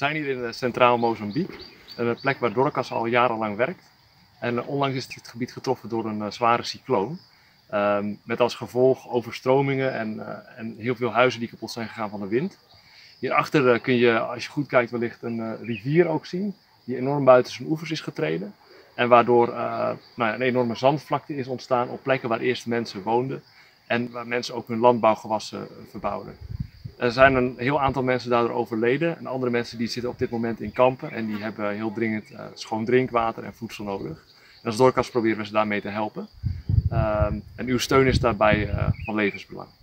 We zijn hier in Centraal Mozambique, een plek waar Dorcas al jarenlang werkt. En onlangs is dit gebied getroffen door een zware cycloon. Met als gevolg overstromingen en heel veel huizen die kapot zijn gegaan van de wind. Hierachter kun je, als je goed kijkt, wellicht een rivier ook zien. Die enorm buiten zijn oevers is getreden. En waardoor een enorme zandvlakte is ontstaan op plekken waar eerst mensen woonden. En waar mensen ook hun landbouwgewassen verbouwden. Er zijn een heel aantal mensen daardoor overleden en andere mensen die zitten op dit moment in kampen en die hebben heel dringend schoon drinkwater en voedsel nodig. En als Dorcas proberen we ze daarmee te helpen en uw steun is daarbij van levensbelang.